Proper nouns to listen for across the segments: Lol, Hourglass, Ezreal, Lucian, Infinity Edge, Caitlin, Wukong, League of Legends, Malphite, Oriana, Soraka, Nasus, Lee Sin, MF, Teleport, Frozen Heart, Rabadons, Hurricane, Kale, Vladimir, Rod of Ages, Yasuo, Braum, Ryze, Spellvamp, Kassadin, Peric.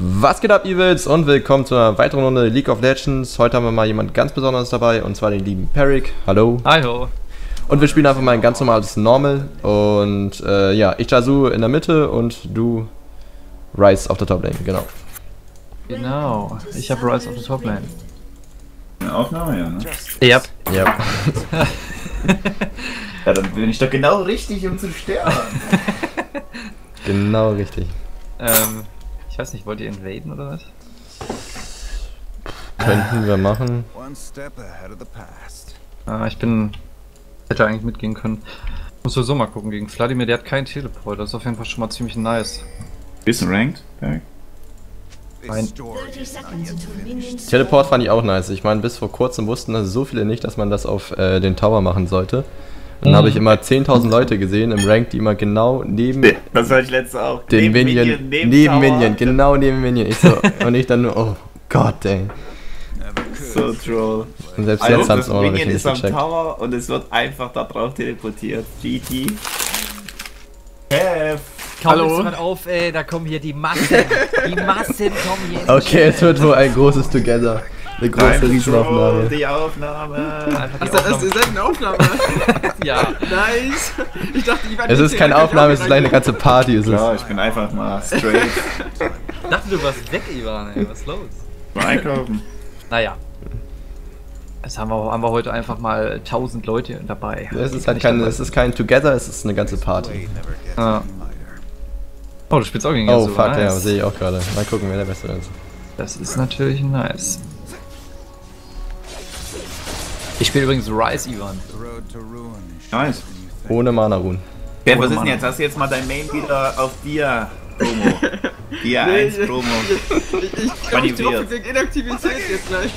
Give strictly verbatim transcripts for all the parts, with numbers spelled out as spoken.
Was geht ab, Evils, und willkommen zu einer weiteren Runde League of Legends. Heute haben wir mal jemand ganz Besonderes dabei, und zwar den lieben Peric. Hallo. Hallo. Und wir spielen einfach mal ein ganz normales Normal. Und äh, ja, ich Yasuo in der Mitte und du Ryze auf der Toplane, genau. Genau, ich habe Ryze auf der Toplane. Eine Aufnahme, ja, ne? Ja. Yep. Yep. Ja, dann bin ich doch genau richtig, um zu sterben. Genau richtig. Ähm... Ich weiß nicht, wollt ihr invaden oder was? Könnten wir machen. Ah, ich bin... hätte eigentlich mitgehen können. Muss sowieso mal gucken gegen Vladimir, der hat keinen Teleport, das ist auf jeden Fall schon mal ziemlich nice. Bist du ranked? Okay. Nein. Teleport fand ich auch nice. Ich meine, bis vor kurzem wussten das so viele nicht, dass man das auf äh, den Tower machen sollte. Dann habe ich immer zehntausend Leute gesehen im Rank, die immer genau neben... Das war ich letzte auch. Den neben Minion, Minion, neben, neben Minion, genau neben Minion. Ich so, und ich dann nur, oh Gott, ey. So troll. Und selbst also jetzt haben es auch noch Minion ist am gecheckt. Tower und es wird einfach da drauf teleportiert. G G. F. Hallo. Jetzt auf, ey, da kommen hier die Massen. Die Massen kommen hier. Okay, jetzt wird wohl ein großes Together. Eine große Riesenaufnahme. Die Aufnahme. Die Achso, Aufnahme. Ist das eine Aufnahme? Ja. Nice. Ich dachte, ich war Es ist keine Aufnahme, es ist gleich eine ganze Party. Ist Klar, es. Ich bin einfach mal straight. Ich dachte, du warst weg, Ivan, ey. Was ist los? Mal einkaufen. Naja. Jetzt haben wir, haben wir heute einfach mal tausend Leute dabei. Es ist halt kein, es ist kein Together, es ist eine ganze Party. Ah. Oh, du spielst auch gegen Yasuo. Oh, fuck, nice. Ja, sehe ich auch gerade. Mal gucken, wer der Beste ist. Das ist natürlich nice. Ich spiele übrigens Ryze, Ivan. Nice. Ohne Mana-Runen. Ja, was ist denn jetzt? Hast du jetzt mal dein Main wieder auf Dia-Promo? Dia eins Promo. Ich kann nicht drauf, deswegen inaktiviert jetzt gleich.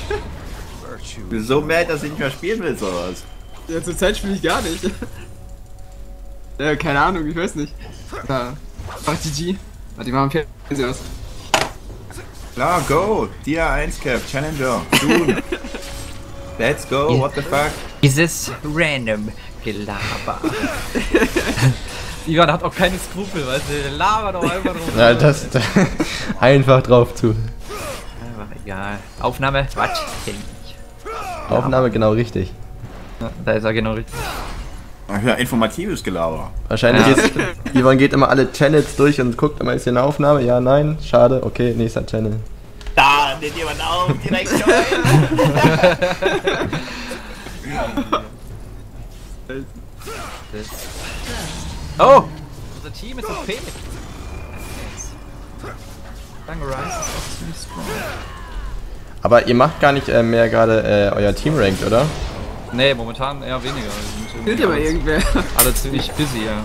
Du bist so mad, dass du nicht mehr spielen willst, oder was? Ja, zurzeit spiele ich gar nicht. Ja, keine Ahnung, ich weiß nicht. Ja, mach G G. Warte, die machen Fernseher aus. Klar, go! Dia eins Cap, Challenger, June. Let's go, what the fuck? Dieses random Gelaber. Ivan hat auch keine Skrupel, weißt du, der labert doch einfach drauf. Ja, das, das einfach drauf zu. Einfach egal. Aufnahme, Quatsch. Aufnahme genau richtig. Ja, da ist er genau richtig. Ach ja, informatives Gelaber. Wahrscheinlich ja. Ist, Ivan geht immer alle Channels durch und guckt immer, ist hier eine Aufnahme? Ja, nein, schade, okay, nächster Channel. Da nimmt jemand auf, direkt join! Oh! Unser Team ist auf Felix! Danke, Ryze ist auch ziemlich strong. Aber ihr macht gar nicht äh, mehr gerade äh, euer Team ranked, oder? Nee, momentan eher weniger. Fehlt ja mal irgendwer. Alle ziemlich busy, ja.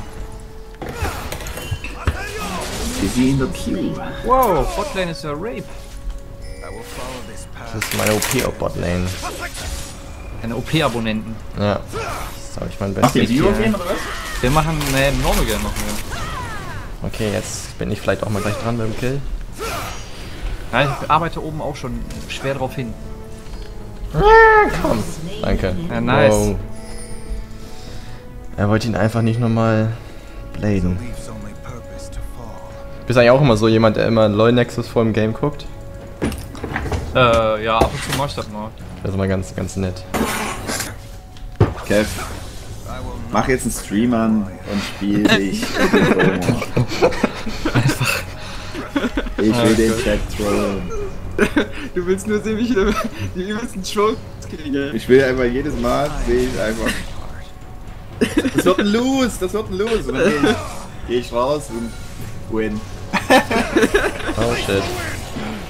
Busy in the queue. Wow, Botlane ist ja Rape. Das ist meine O P auf Botlane. Eine O P-Abonnenten. Ja. Das habe ich mein Bestes. Ach, die Zero gehen oder was? Wir machen, ne, Normal Game machen wir. Okay, jetzt bin ich vielleicht auch mal gleich dran beim Kill. Nein, ich arbeite oben auch schon schwer drauf hin. Ah, komm. Danke. Ja, nice. Wow. Er wollte ihn einfach nicht nochmal bladen. Bist du eigentlich auch immer so jemand, der immer LoL Nexus vor dem Game guckt? Äh, ja, ab und zu mach ich das mal. Das ist mal ganz, ganz nett. Kev, mach jetzt einen Stream an und spiel dich. Ich will den Chat trollen. Du willst nur sehen, wie ich die übelsten Trolls kriege. Ich will einfach jedes Mal, sehe ich einfach. Das wird ein Lose, das wird ein Lose. Und dann geh ich, geh ich raus und win. Oh shit.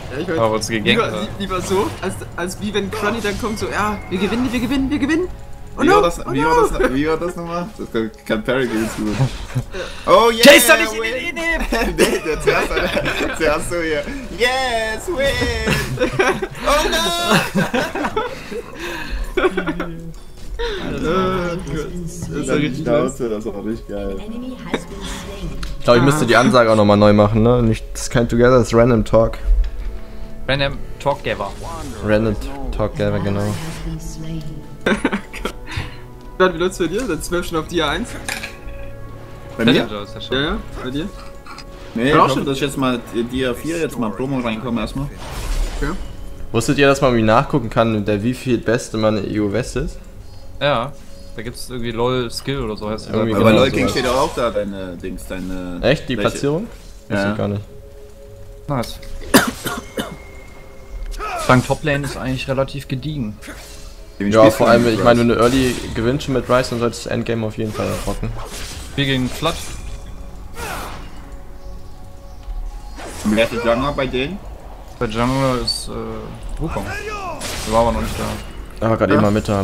Ja, ich weiß, lieber, gegangen, lieber so, als, als wie wenn Crony dann kommt, so, ja, wir gewinnen, wir gewinnen, wir gewinnen. Oh wie, no, war das, oh wie, no. war das, wie war das nochmal? Das kann, kann Peric ganz gut. Oh yeah! Chase doch nicht win. In den E-Neb! Nee, der zuerst, der zuerst so hier. Yes, win! Oh no! Alter, das ist ja richtig nice. Das war richtig geil. Ich glaube, ich müsste die Ansage auch nochmal neu machen, ne? Nicht, das ist kein Together, das ist Random Talk. Random Talk Giver. Random Talk Giver, genau. Wie läuft's bei dir? Dann zwölf schon auf Dia eins. Bei mir? Ja, ja, bei dir. Nee, ich hoffe, dass ich jetzt mal dir vier jetzt mal Promo reinkomme erstmal. Okay. Wusstet ihr, dass man irgendwie nachgucken kann, der wie viel Beste man in E U West ist? Ja. Da gibt's irgendwie LOL Skill oder so heißt es. Aber genau LOL King so steht auch da, deine Dings, deine... Echt? Die Fläche. Platzierung? Ja. Weiß ich gar nicht. Nice. Fang Toplane ist eigentlich relativ gediegen. Dem ja, vor allem, ich meine, wenn du Early gewinnst schon mit Ryze, dann solltest du das Endgame auf jeden Fall rocken. Wir gegen Flat. Wer ist der Jungler bei denen? Bei Jungler ist äh, Wukong. Der war aber noch nicht da. Ah, gerade ja. Eben mal mit da.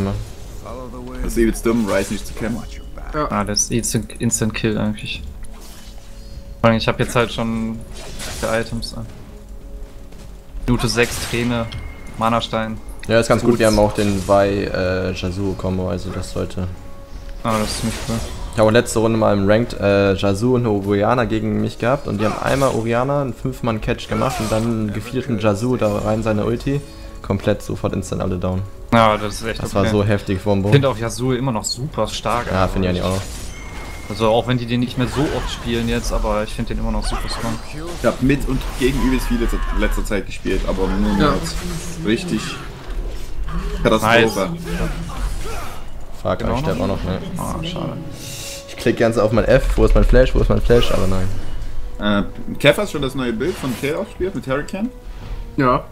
Das ist übelst dumm, Ryze nicht zu kämpfen. Ja. Ah, das ist Instant Kill eigentlich. Ich hab jetzt halt schon die Items an. Minute sechs, Träne, Mana-Stein. Ja, ist ganz gut, wir haben auch den Wei äh, Yasuo-Kombo, also das sollte. Ah, das ist ziemlich cool. Ich habe auch letzte Runde mal im Ranked äh, Yasuo und Oriana gegen mich gehabt und die haben einmal Oriana einen fünf Mann Catch gemacht und dann einen gefeierten Yasuo da rein seine Ulti. Komplett sofort instant alle down. Ja, das ist echt Das okay. war so heftig vom Boden. Ich finde auch Yasuo immer noch super stark. Ja, finde ich eigentlich auch. Also auch wenn die den nicht mehr so oft spielen jetzt, aber ich finde den immer noch super strong. Ich habe mit und gegen übelst viel in letzter Zeit gespielt, aber nur ja. Richtig Katastrophe. Nice. Fuck, genau. Ich sterbe auch noch, ne? Ah, oh, schade. Ich klicke ganz auf mein F, wo ist mein Flash, wo ist mein Flash, aber nein. Äh, Kev, hast du schon das neue Bild von Kale aufgespielt mit Hurricane? Ja.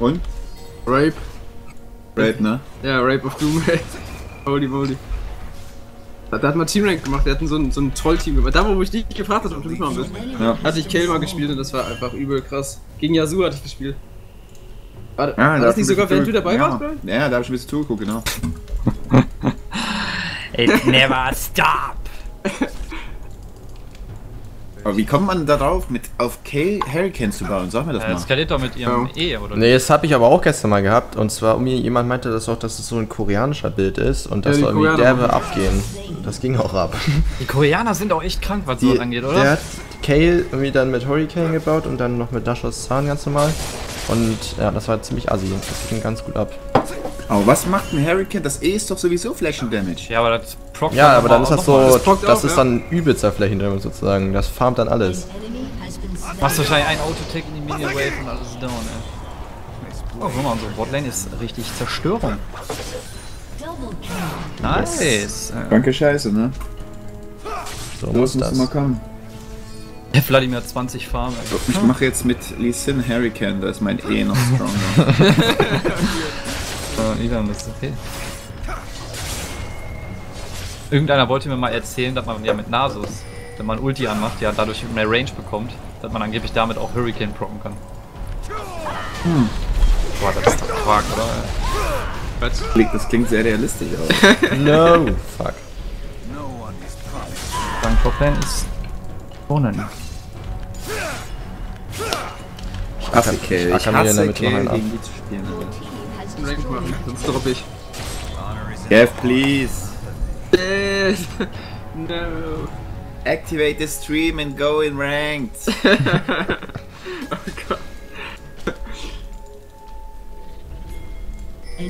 Und? Rape. Rape, ne? Ja, Rape of Doom, ey. Holy, holy. Da hat man Teamrank gemacht, der hat so ein, so ein Troll-Team gemacht. Da, wo ich dich gefragt habe, ob du mitmachen willst, ja. Hatte ich Kale mal gespielt und das war einfach übel krass. Gegen Yasuo hatte ich gespielt. War, ja, war da das nicht sogar, während du dabei ja. warst, Bro? Ja, da hab ich ein bisschen zugeguckt, genau. It never stop! Aber wie kommt man darauf, mit auf Kale Hurricane zu bauen? Sag mir das ja, mal. Das skaliert doch mit ihrem ja. E, oder? Nee, das habe ich aber auch gestern mal gehabt. Und zwar, um jemand meinte das auch, dass es so ein koreanischer Bild ist und das ja, soll irgendwie Koreaner derbe abgehen. Das ging auch ab. Die Koreaner sind auch echt krank, was die, so angeht, oder? Der hat Kale irgendwie dann mit Hurricane gebaut und dann noch mit Dashos Zahn ganz normal. Und ja, das war ziemlich assi. Das ging ganz gut ab. Aber oh, was macht ein Hurricane? Das E ist doch sowieso Flächendamage. Ja, aber das proc Ja, aber dann ist das so, das, das auch, ist ja? dann übelster Flächendamage sozusagen. Das farmt dann alles. Machst wahrscheinlich einen Autotech in die Minion Wave und alles ist down, ey. Oh, guck mal, unsere Botlane ist richtig Zerstörung. Nice. Yes. Danke, Scheiße, ne? So muss das. Mal kommen. Der Vladimir hat zwanzig Farm, ey. Ich mache jetzt mit Lee Sin Hurricane, da ist mein E noch stronger. Ivan, das ist okay. Irgendeiner wollte mir mal erzählen, dass man ja mit Nasus, wenn man Ulti anmacht, ja dadurch mehr Range bekommt, dass man angeblich damit auch Hurricane procken kann. Hm. Boah, das ist doch Quark, oder? Was? Das klingt sehr realistisch aus. No, fuck. Dein Top-Lane ist ohne nicht. Ich hasse Kale, ich hasse Kale gegen die zu spielen. Sonst droppe ich. Jeff, please. Yes. No. Activate the stream and go in ranked. Oh Gott.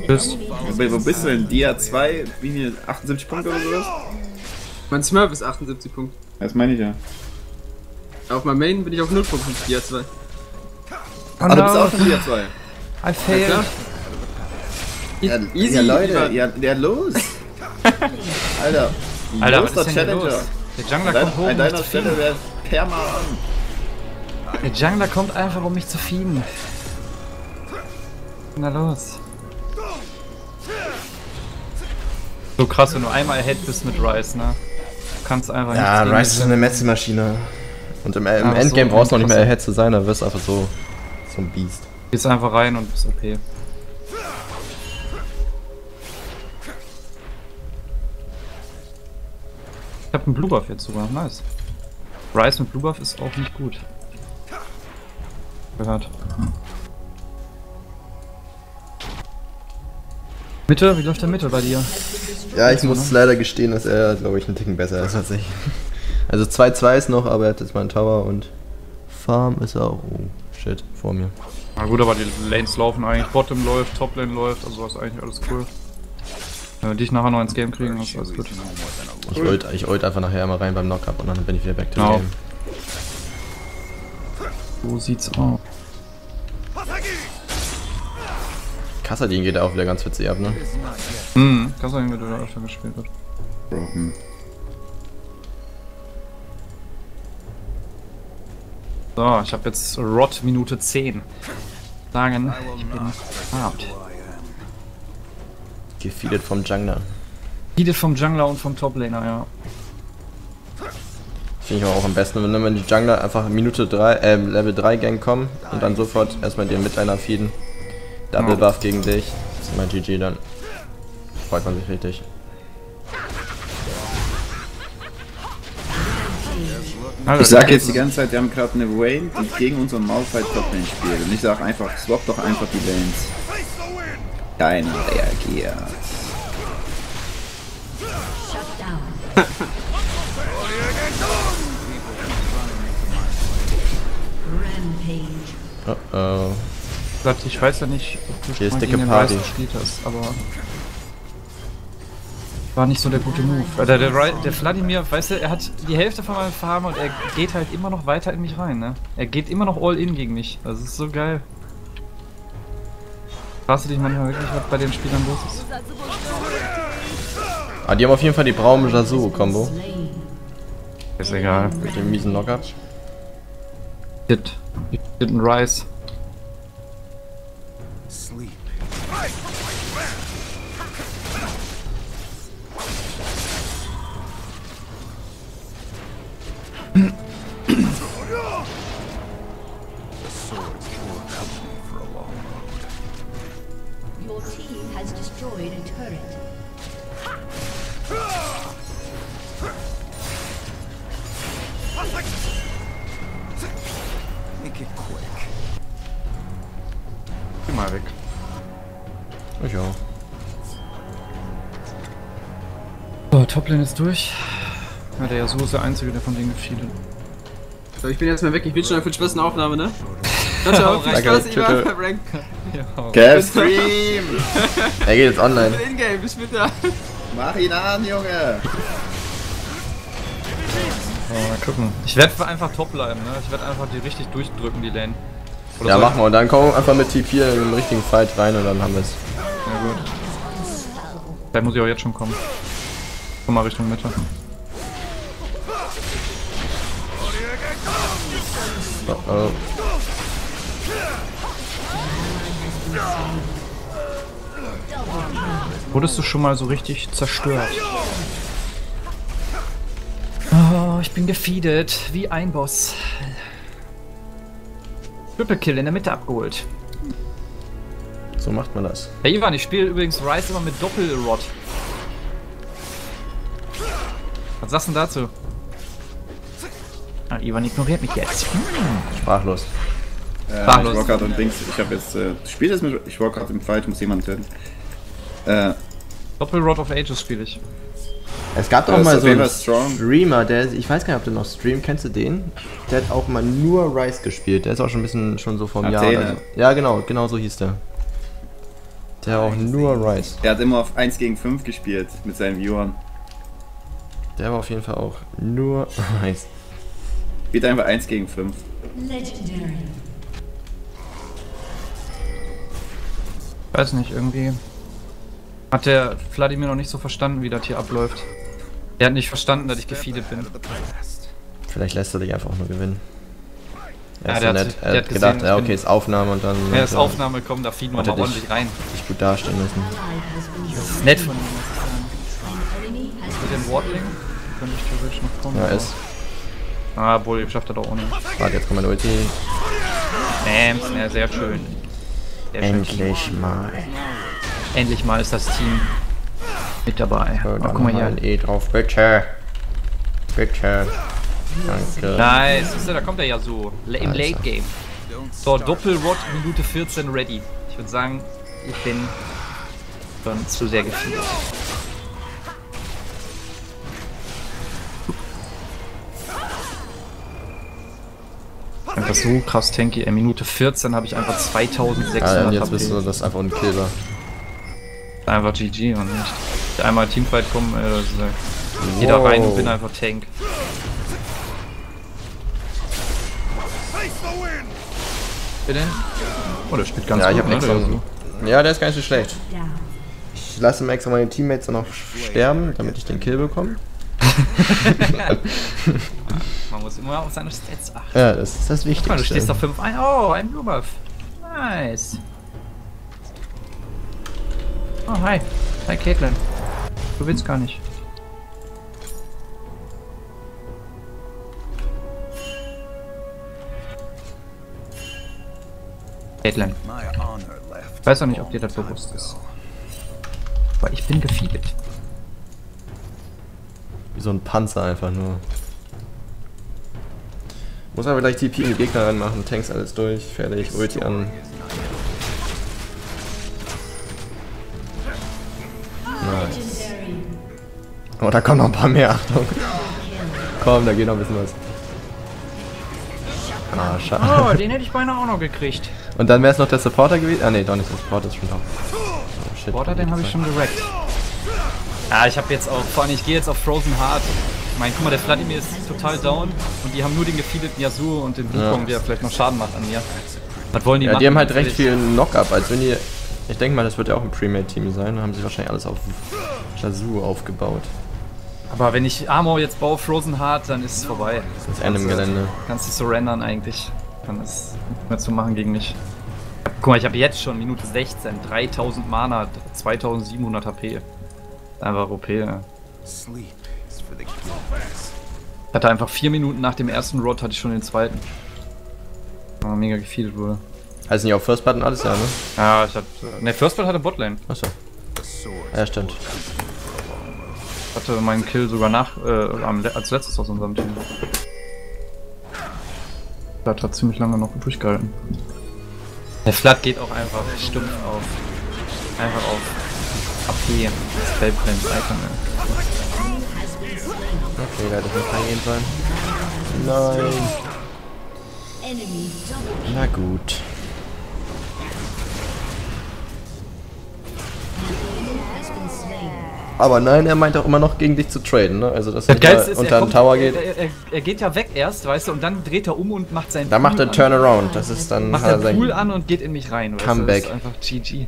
Tschüss. Wo bist du denn? Dia zwei? Wie achtundsiebzig Punkte oder sowas? Mein Smurf ist achtundsiebzig Punkte. Das meine ich ja. Auf meinem Main bin ich auf null Punkte. Dia zwei. Ah, du bist auch auf Dia zwei. I failed. Ja, easy, ja Leute, ja, ja los! Alter, Alter was ist denn los? Der Jungler Dein, kommt hoch, um mich zu fienden. Perma an. Der Jungler kommt einfach, um mich zu fienden. Na los. So krass, wenn du einmal ahead bist mit Ryze, ne? Du kannst einfach ja, nicht. Ja, Ryze ist eine Messi-Maschine. Und im, im Endgame so brauchst du noch nicht mehr ahead zu sein, da wirst du einfach so, so ein Biest. Gehst einfach rein und bist O P. Ich hab einen Blue Buff jetzt sogar, nice. Ryze mit Blue Buff ist auch nicht gut. Gehört. Mitte? Wie läuft der Mitte bei dir? Ja, ich muss leider gestehen, dass er, glaube ich, einen Ticken besser ist als ich. Also zwei zwei ist noch, aber er hat jetzt meinen Tower und Farm ist auch, oh shit, vor mir. Na gut, aber die Lanes laufen eigentlich, Bottom läuft, Top Lane läuft, also ist eigentlich alles cool. Wenn wir dich nachher noch ins Game kriegen, das ist alles gut. Ich ult, ich ult einfach nachher mal rein beim Knockup und dann bin ich wieder back to the game. So sieht's aus. Kassadin geht auch wieder ganz witzig ab, ne? Mhm, Kassadin wird wieder öfter gespielt wird. Broken. So, ich habe jetzt Rod Minute zehn. Sagen, ich bin hart. Gefeedet vom Jungler. Gefeedet vom Jungler und vom Toplaner, ja. Finde ich auch am besten, wenn man die Jungler einfach Minute drei, äh, Level drei Gang kommen und dann sofort erstmal den Midliner feeden. Double ja. Buff gegen dich. Das ist immer G G dann. Freut man sich richtig. Ich sag jetzt die ganze Zeit, wir haben gerade eine Wayne, die gegen unseren Malphite Toplane spielt. Und ich sag einfach, swap doch einfach die Lanes. Keiner reagiert. Oh oh. Ich weiß ja nicht, ob du hier schon mal gegen den Ryze gespielt hast, aber... War nicht so der gute Move. Der, der, der Vladimir, weißt du, er hat die Hälfte von meinem Farm und er geht halt immer noch weiter in mich rein, ne? Er geht immer noch all in gegen mich. Das ist so geil. Fragst du dich manchmal wirklich, was bei den Spielern los ist? Ah, die haben auf jeden Fall die Braum-Yasuo-Kombo. Ist egal. Mit dem miesen Knockup. Hit. Hit and Ryze. Toplane ist durch. Ja, der Yasuo ist der Einzige, der von denen gefeedet. So, ich bin jetzt mal weg. Ich bin schon auf der schwersten Aufnahme, ne? Ciao, ciao. Viel Spaß, ich war beim Rank. Stream! Er geht jetzt online. Ich bin in-game, bis bitte. Mach ihn an, Junge! So, mal gucken. Ich werde einfach top bleiben, ne? Ich werde einfach die richtig durchdrücken, die Lane. Oder ja, machen wir. Und dann kommen wir einfach mit T vier in den richtigen Fight rein und dann haben wir es. Ja, gut. Da muss ich auch jetzt schon kommen. Komm mal Richtung Mitte. Oh oh. Wurdest du schon mal so richtig zerstört? Oh, ich bin gefeedet, wie ein Boss. Triple Kill in der Mitte abgeholt. So macht man das. Hey Ivan, ich spiele übrigens Ryze immer mit Doppel-Rod. Was sagst du denn dazu? Ah, Ivan ignoriert mich jetzt. Hm. Sprachlos. Äh, Sprachlos. Ich war gerade und Dings, ich hab jetzt, äh, spiel das mit, ich war gerade im Fight, muss jemand töten. Äh. Doppel Rod of Ages spiele ich. Es gab doch mal so einen Streamer, der, ich weiß gar nicht, ob du noch streamt, kennst du den? Der hat auch mal nur Ryze gespielt, der ist auch schon ein bisschen, schon so vom Jahr. So. Ja genau, genau so hieß der. Der hat auch nur Ryze. Der hat immer auf eins gegen fünf gespielt, mit seinen Viewern. Der war auf jeden Fall auch nur Ryze. Geht einfach eins gegen fünf. Legendary. Weiß nicht, irgendwie hat der Vladimir noch nicht so verstanden, wie das hier abläuft. Er hat nicht verstanden, dass ich gefeedet bin. Vielleicht lässt er dich einfach auch nur gewinnen. Er ja, ist der nett. Hat, er der hat gedacht, gesehen, ja okay, ist Aufnahme und dann... Ja, ist Aufnahme, komm, da feeden wir mal ordentlich rein. Ich gut dastehen müssen. Nett von ihm. Den Wardling könnte ich theoretisch noch kommen. Ja, ist. Ah, wohl, ich schafft das auch ohne. Warte, jetzt kommt mein Ulti. Bams, ja, sehr schön. Sehr Endlich schön. mal. Endlich mal ist das Team mit dabei. So, oh, guck mal hier. E drauf, bitte. Bitte. Danke. Nice, ist ja, da kommt er ja so. L Im also. Late Game. So, Doppelrot, Minute vierzehn ready. Ich würde sagen, ich bin schon zu sehr gefühlt. Einfach so krass tanky, in Minute vierzehn habe ich einfach zweitausendsechshundert. Ja, jetzt bist du das einfach unkillbar. Einfach G G und nicht. Einmal Teamfight kommen, äh, das ist, äh, jeder rein und bin einfach Tank. Bitte? Oh, der spielt ganz ja, gut. Ich hab ne? Extra, so. Ja, der ist gar nicht so schlecht. Ich lasse mir extra meine Teammates dann auch sterben, damit ich den Kill bekomme. Man muss immer auf seine Stats achten. Ja, das ist das Wichtigste. Du stehst auf fünf eins. Oh, ein Blue Buff. Nice. Oh, hi. Hi, Caitlin. Du willst gar nicht. Caitlin. Ich weiß auch nicht, ob dir das bewusst ist. Aber ich bin gefeedet. Wie so ein Panzer einfach nur. Muss aber gleich die pieken Gegner ranmachen, Tanks alles durch, fertig, Ulti an. Nice. Oh, da kommen noch ein paar mehr, Achtung. Komm, da geht noch ein bisschen was. Ah, schade. Oh, den hätte ich beinahe auch noch gekriegt. Und dann wäre es noch der Supporter gewesen. Ah ne, doch nicht, der Supporter ist schon drauf. Oh, Supporter, den habe ich schon gerackt. Ah, ich habe jetzt auch, vor allem ich gehe jetzt auf Frozen Heart. Ich meine, guck mal, der Vladimir ist total down und die haben nur den gefeedeten Yasuo und den Wukong, ja, der vielleicht noch Schaden macht an mir. Was wollen die ja, machen? Die haben halt recht viel Knock-Up, als wenn die... Ich denke mal, das wird ja auch ein Premade-Team sein, da haben sie wahrscheinlich alles auf Yasuo aufgebaut. Aber wenn ich Armor jetzt baue, Frozen Heart, dann ist es vorbei. Das ist Ende im Gelände. Kannst du surrendern eigentlich. Kann das nicht mehr zu machen gegen mich. Guck mal, ich habe jetzt schon Minute sechzehn, dreitausend Mana, zweitausendsiebenhundert H P. Einfach O P, ja. Ich hatte einfach vier Minuten nach dem ersten Rod, hatte ich schon den zweiten. Oh, mega gefeedet wurde. Heißt nicht auf First Blood und alles, ja, ne? Ja, ich hab... Ne, First Blood hatte Botlane. Achso. Ja, stimmt. Ich hatte meinen Kill sogar nach... Äh, als letztes aus unserem Team. Flat hat ziemlich lange noch übrig gehalten. Der Flat geht auch einfach stumpf auf. Einfach auf. A P, das Spellprint, Icon, ey. Okay, da hätte ich nicht reingehen sollen. Nein. Na gut. Aber nein, er meint auch immer noch gegen dich zu traden, ne? Also, dass das er ist, unter er den Tower geht. Er, er, er geht ja weg erst, weißt du, und dann dreht er um und macht seinen. Da macht er Turnaround, das ist dann. Macht er den Pool an und geht in mich rein, oder? Comeback. Das ist einfach G G. Ich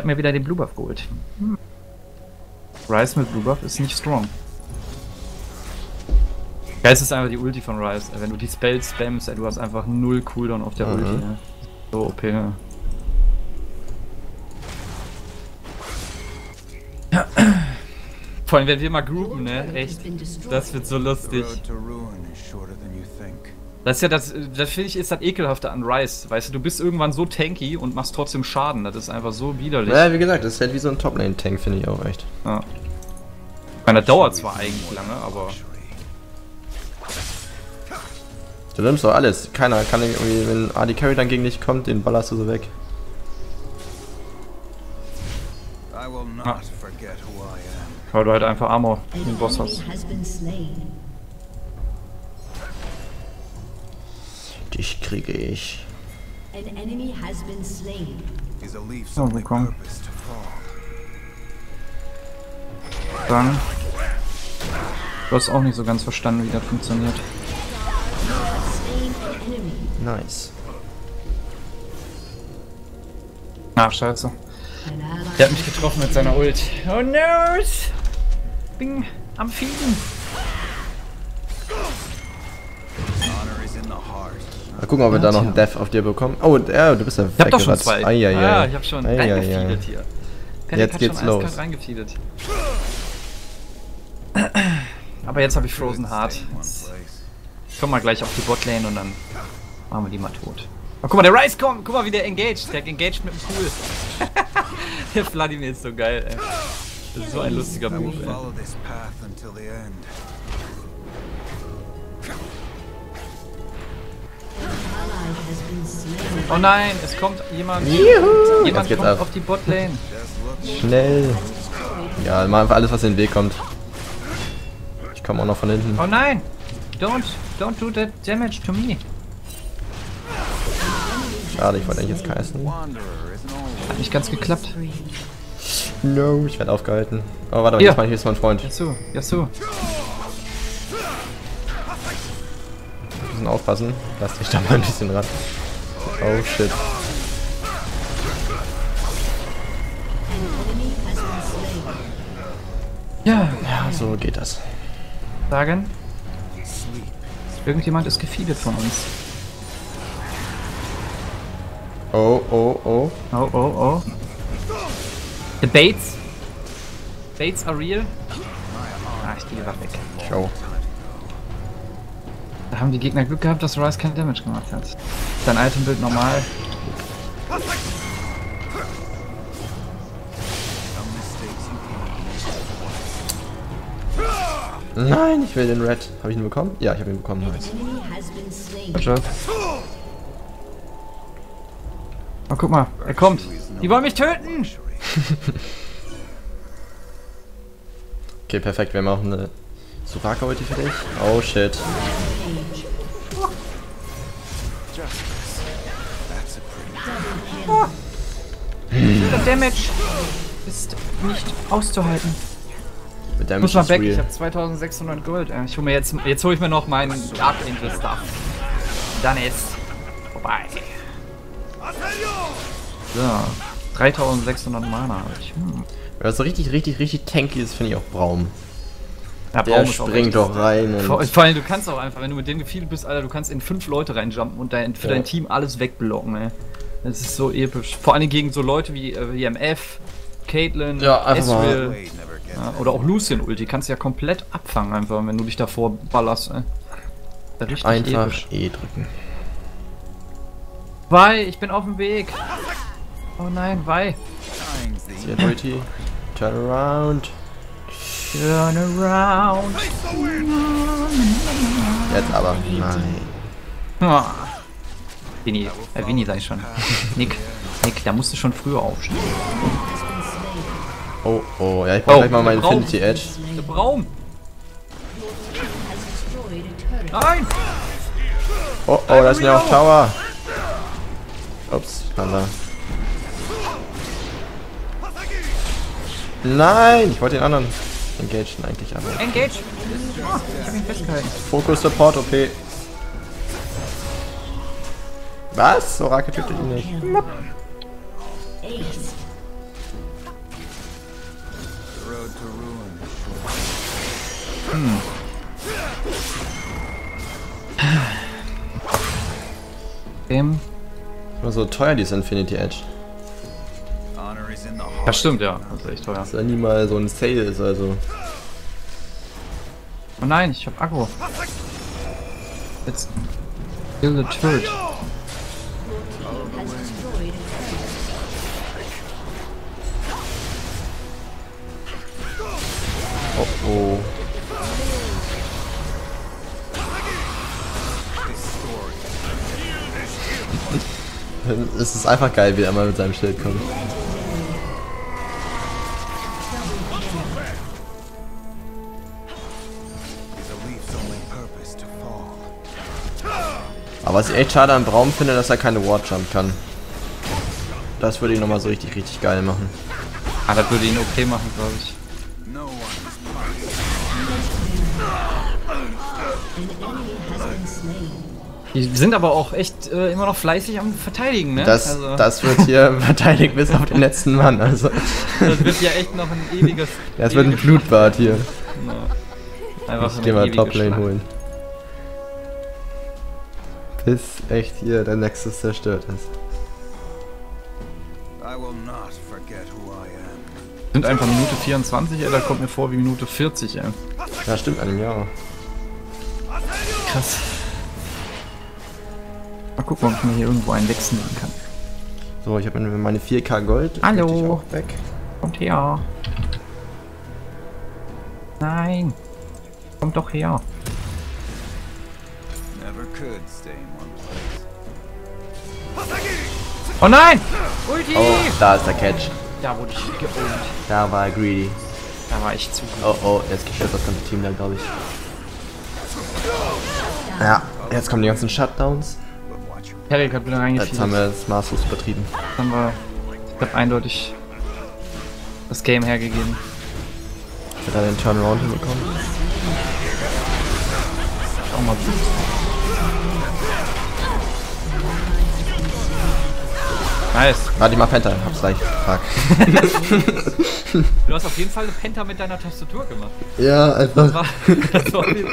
hab mir wieder den Blue Buff geholt. Hm. Ryze mit Blue Buff ist nicht strong. Geist ist einfach die Ulti von Ryze. Wenn du die Spells spammst, du hast einfach null Cooldown auf der mhm. Ulti. Ne? So O P. Ne? Vor allem wenn wir mal groupen, ne? Echt. Das wird so lustig. Das ist ja das, das finde ich ist das Ekelhafte an Ryze, weißt du, du bist irgendwann so tanky und machst trotzdem Schaden, das ist einfach so widerlich. Ja, wie gesagt, das ist halt wie so ein Top-Lane-Tank, finde ich auch echt. Ja. Ich meine, das dauert zwar eigentlich lange, aber... Du nimmst doch alles, keiner kann irgendwie, wenn A D Carry dann gegen dich kommt, den ballerst du so weg. Ah. Weil du halt einfach Armor im Boss hast. Dich kriege ich. So, Wukong. Dann. Du hast auch nicht so ganz verstanden, wie das funktioniert. Nice. Ach, scheiße. Der hat mich getroffen mit seiner Ult. Oh no! Bing, am Fieden. Mal gucken, ob wir ja, da noch einen Death auf dir bekommen. Oh, ja, du bist ja ich hab doch schon zwei. Ah, ich hab schon reingefeedet hier. Peric jetzt hat geht's schon los. Reingefeedet. Aber jetzt habe ich Frozen Heart. Ich komm mal gleich auf die Botlane und dann machen wir die mal tot. Oh, guck mal, der Ryze kommt! Guck mal, wie der engaged. Der engaged mit dem Pool. Der Vladimir ist so geil, ey. Das ist so ein lustiger Move, ey. Oh nein, es kommt jemand. Juhu, jemand kommt auf die Botlane. Schnell. Ja, mal einfach alles, was in den Weg kommt. Ich komme auch noch von hinten. Oh nein! Don't, don't do that damage to me. Schade, ich wollte eigentlich jetzt Kaisen. Hat nicht ganz geklappt. No, ich werde aufgehalten. Oh, warte, aber ja. Jetzt mache ich jetzt meinen Freund. Yasuo, Yasuo. Aufpassen, lass dich da mal ein bisschen ran. Oh shit. Ja, ja, so geht das. Sagen? Irgendjemand ist gefeedet von uns. Oh, oh, oh. Oh, oh, oh. The baits. Baits are real. Ah, ich gehe einfach weg. Ciao. Da haben die Gegner Glück gehabt, dass Ryze kein Damage gemacht hat. Dein Itembild normal. Nein, ich will den Red. Habe ich ihn bekommen? Ja, ich habe ihn bekommen. Nice. Oh, guck mal, er kommt. Die wollen mich töten! Okay, perfekt. Wir haben auch eine Soraka heute für dich. Oh shit. Oh. Der Damage ist nicht auszuhalten. Mit Damage. Ich muss mal weg, ich habe zweitausendsechshundert Gold. Ich hole mir jetzt, jetzt hole ich mir noch meinen Dark Angel Stuff. Dann ist vorbei. So, dreitausendsechshundert Mana habe ich. Hm. Wer so richtig, richtig, richtig tanky ist, finde ich auch Braum. Ja, der Braum springt doch rein. Und vor, vor allem, du kannst auch einfach, wenn du mit dem gefeedet bist, Alter, du kannst in fünf Leute reinjumpen und dein, für ja. dein Team alles wegblocken, ey. Das ist so episch. Vor allem gegen so Leute wie, äh, wie M F, Caitlin, ja, Ezreal. Ja, oder auch Lucian Ulti kannst du ja komplett abfangen einfach, wenn du dich davor ballerst. Ey. Das ist richtig episch. Einfach E drücken. Wei, ich bin auf dem Weg. Oh nein, Wei. Sehr Ulti. Turn around. Turn around. Jetzt aber nein. Ah. Vinny, äh, Vinny sag ich schon. Nick, Nick, da musst du schon früher aufstehen. Oh, oh, ja, ich brauche oh, gleich mal meinen Infinity Edge. Der Braum! Nein! Oh, oh, da ist mir auf Tower! Ups, Panda. Nein! Ich wollte den anderen engagen eigentlich, aber... Engage! Oh, ich hab ihn festgehalten. Fokus, Support, O P. Was? Soraka tötet ihn nicht. Hm. Dem. So teuer dieses Infinity Edge. Das stimmt, ja. Das ist echt teuer. Dass da nie mal so ein Sale ist, also. Oh nein, ich hab Aggro. Jetzt. Kill the turret. Oh oh. Es ist einfach geil, wie er mal mit seinem Schild kommt. Aber was ich echt schade am Braum finde, dass er keine Ward Jump kann. Das würde ihn nochmal so richtig, richtig geil machen. Ah, das würde ihn okay machen, glaube ich. Die sind aber auch echt äh, immer noch fleißig am Verteidigen, ne? Das, also. Das wird hier verteidigt bis auf den letzten Mann, also. Das wird ja echt noch ein ewiges... Das wird ein Blutbad hier. No. Einfach ich geh mal Toplane holen. Bis echt hier der Nexus zerstört ist. Sind einfach Minute vierundzwanzig, ey, da kommt mir vor wie Minute vierzig, ey. Ja, stimmt, an dem Jahr. Krass. Mal gucken, ob ich mir hier irgendwo einen wechseln kann. So, ich habe meine vier K Gold. Hallo. Ich auch weg. Kommt her. Nein. Kommt doch her. Oh nein! Ulti! Oh, da ist der Catch. Da wurde ich geholt. Da war Greedy. Da war ich zu gut. Oh oh, jetzt gestört das ganze Team da, glaube ich. Ja, jetzt kommen die ganzen Shutdowns. Peric hat wieder reingefiedert. Jetzt haben wir das maßlos betrieben. Jetzt haben wir, ich glaube, eindeutig das Game hergegeben. Hat er den Turnaround hinbekommen? Schau mal. Nice. Warte, ich mach Penta. Hab's gleich. Fuck. Du hast auf jeden Fall eine Penta mit deiner Tastatur gemacht. Ja, einfach. Das war ich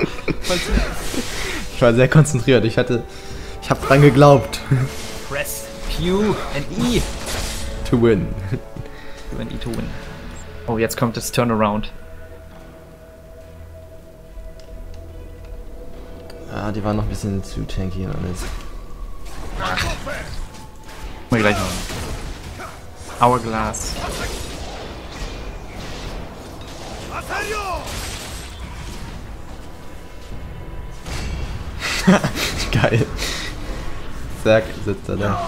war sehr konzentriert. Ich hatte... Ich hab dran geglaubt. Press Q and E. To win. Q and E to win. Oh, jetzt kommt das Turnaround. Ah, die waren noch ein bisschen zu tanky und alles. Mal gleich noch. Hourglass. Geil. Zack, sitzt er da.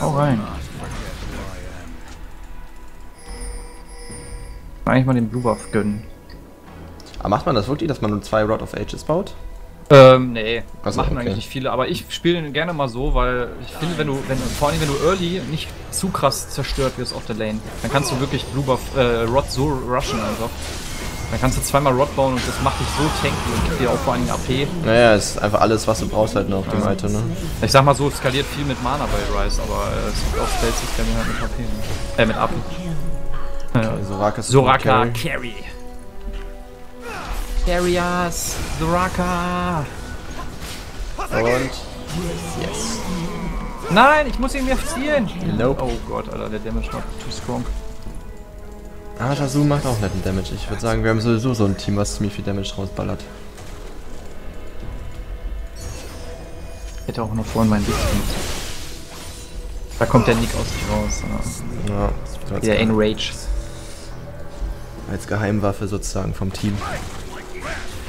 Hau rein. Eigentlich mal den Blue Buff gönnen. Aber macht man das wirklich, dass man nur zwei Rod of Ages baut? Ähm, nee, das machen okay. Eigentlich nicht viele, aber ich spiele gerne mal so, weil ich finde, wenn du, wenn, vor allem wenn du early nicht zu krass zerstört wirst auf der Lane, dann kannst du wirklich Blue Buff, äh, Rod so rushen einfach. Dann kannst du zweimal Rod bauen und das macht dich so tanky und gibt dir auch vor allem A P. Naja, ist einfach alles, was du brauchst halt noch auf dem Item, ne? Ich sag mal so, es skaliert viel mit Mana bei Ryze, aber äh, es gibt auch Spells, die skalieren halt mit A P, ne? Äh, mit A P. Okay, Soraka, Soraka Carry. Carriers, Soraka. Und yes. Nein, ich muss ihn mir zielen. Nope. Oh Gott, Alter, der Damage war too strong. Ah, Yasuo macht auch netten Damage. Ich würde sagen, wir haben sowieso so ein Team, was ziemlich viel Damage rausballert. Ich hätte auch noch vorhin meinen Weg gemacht. Da kommt der Nick aus sich raus. Ja, ja der Enrage. Als Geheimwaffe sozusagen vom Team.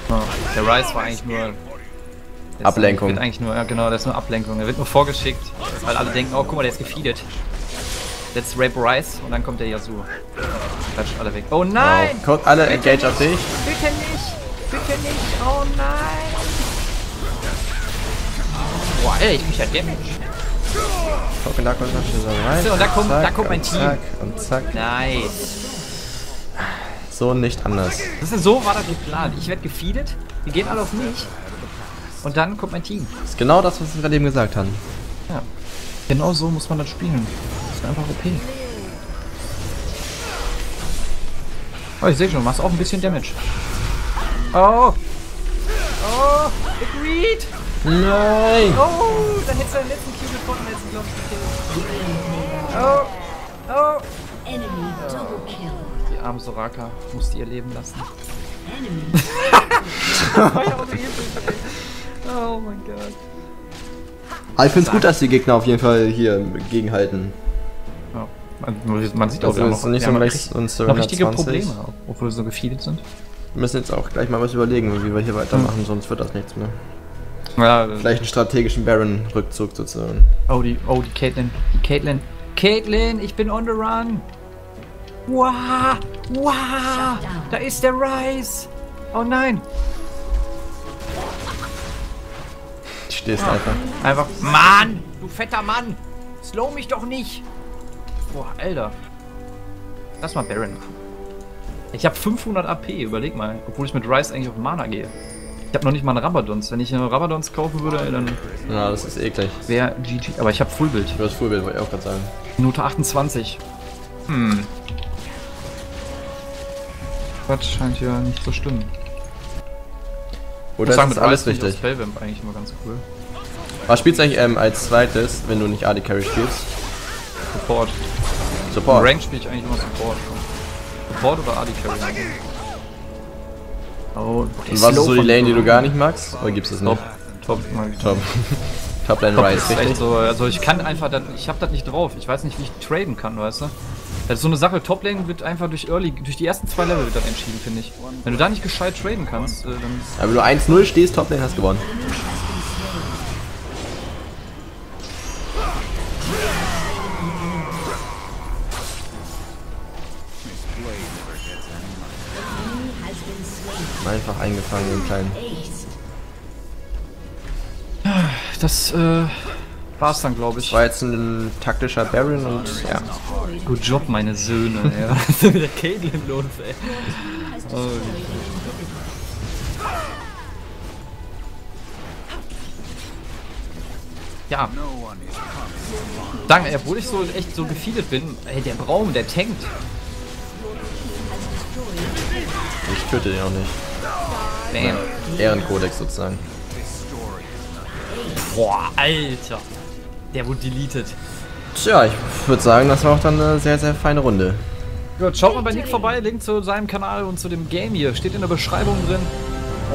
Oh, der Ryze war eigentlich nur... Ablenkung. Wird eigentlich nur, ja genau, das ist nur Ablenkung. Er wird nur vorgeschickt, weil alle denken, oh guck mal, der ist gefeedet. Let's rape Ryze und dann kommt der Yasuo. Klatscht alle weg. Oh nein! Wow. Guckt alle, bitte engage nicht, auf dich. Bitte nicht! Bitte nicht! Oh nein! Boah, ey, ich mich ja Damage. Guck, und da kommt Ryze. Und da kommt, zack, da kommt mein Team. Zack, und zack. Nice. So nicht anders. Das ist so war das geplant. Ich werde gefeedet, die gehen alle auf mich und dann kommt mein Team. Das ist genau das, was wir gerade eben gesagt haben. Ja. Genau so muss man das spielen. Das ist einfach O P. Oh, ich sehe schon, du machst auch ein bisschen Damage. Oh! Oh! Agreed! Nein! Oh! Dann hättest du den letzten Kill gefunden, hättest du glaube ich gekillt. Oh! Oh! Enemy double kill. Die arme Soraka musste ihr Leben lassen. Oh mein Gott. Aber ich finde es gut, dass die Gegner auf jeden Fall hier gegenhalten. Ja. Man, man sieht also auch, dass wir haben noch, nicht so richtig, noch richtige Probleme, obwohl sie so gefeedet sind. Wir müssen jetzt auch gleich mal was überlegen, wie wir hier weitermachen, hm. sonst wird das nichts mehr. Ja, vielleicht einen strategischen Baron-Rückzug sozusagen. Oh, die, oh, die Caitlin. Die Caitlin. Caitlin, ich bin on the run. Wow, wow, da ist der Ryze. Oh nein. Du stehst ah. einfach. Einfach, Mann, du fetter Mann. Slow mich doch nicht. Boah, Alter. Lass mal Baron machen. Ich habe fünfhundert A P, überleg mal. Obwohl ich mit Ryze eigentlich auf Mana gehe. Ich habe noch nicht mal einen Rabadons. Wenn ich einen Rabadons kaufen würde, ey, dann... Na, das ist eklig. Wäre G G. Aber ich habe Fullbild. Du hast Fullbild, wollte ich auch gerade sagen. Minute achtundzwanzig. Hm. Das scheint ja nicht zu stimmen. Oder ist das alles richtig? Spellvamp eigentlich immer ganz cool. Was spielst du eigentlich ähm, als zweites, wenn du nicht A D Carry spielst? Support. Support? Im Rank spiele ich eigentlich immer Support. Support oder A D Carry? Oh, und was ist so die Lane, die du gar nicht magst? Oder gibst du es noch? Top. Top. Top Lane Ryze, richtig? So, also ich kann einfach, das, ich hab das nicht drauf. Ich weiß nicht, wie ich traden kann, weißt du? Das ist so eine Sache, Top Lane wird einfach durch Early, durch die ersten zwei Level wird dann entschieden, finde ich. Wenn du da nicht gescheit traden kannst, äh, dann... Aber wenn du eins null stehst, Top Lane hast gewonnen. Einfach eingefangen im Kleinen. Das äh, war's dann, glaube ich. War jetzt ein taktischer Baron und ja. Good job, meine Söhne. Ja. Was ist denn mit der Caitlin los, ey? Oh. Ja. Danke, obwohl ich so echt so gefeedet bin. Ey, der Braum, der tankt. Ich töte den auch nicht. Bam. Ehrenkodex sozusagen. Boah, Alter. Der wurde deleted. Tja, ich würde sagen, das war auch dann eine sehr, sehr feine Runde. Gut, schaut mal bei Nick vorbei. Link zu seinem Kanal und zu dem Game hier. Steht in der Beschreibung drin.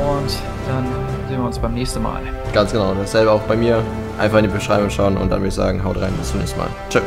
Und dann sehen wir uns beim nächsten Mal. Ganz genau. Dasselbe auch bei mir. Einfach in die Beschreibung schauen und dann würde ich sagen, haut rein. Bis zum nächsten Mal. Tschö.